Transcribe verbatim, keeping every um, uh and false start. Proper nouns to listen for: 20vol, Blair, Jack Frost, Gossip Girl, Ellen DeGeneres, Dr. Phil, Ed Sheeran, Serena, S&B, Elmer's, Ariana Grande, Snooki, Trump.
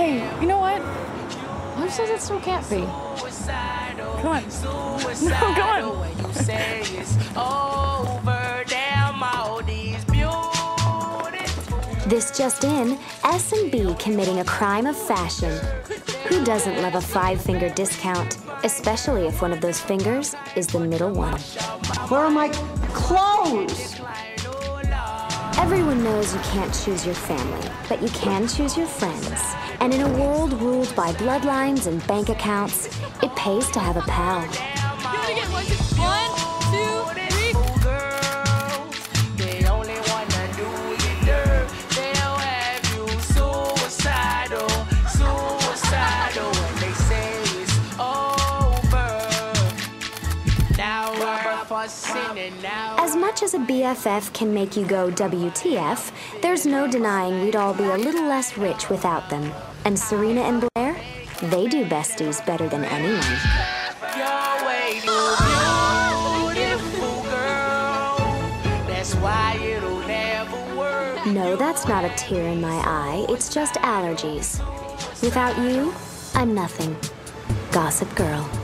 Hey, you know what? Who says it still can't be? Come on. No, go on. You say it's over, damn all these beautiful. This just in, S and B committing a crime of fashion. Who doesn't love a five-finger discount, especially if one of those fingers is the middle one? Where are my clothes? Everyone knows you can't choose your family, but you can choose your friends. And in a world ruled by bloodlines and bank accounts, it pays to have a pal. You want to get one, two, one, two, three. They only want to do your dirt. They'll have you suicidal, suicidal. And they say it's over. Now we're fussing and now. As much as a B F F can make you go W T F, there's no denying we'd all be a little less rich without them. And Serena and Blair, they do besties better than anyone. No, that's not a tear in my eye. It's just allergies. Without you, I'm nothing. Gossip Girl.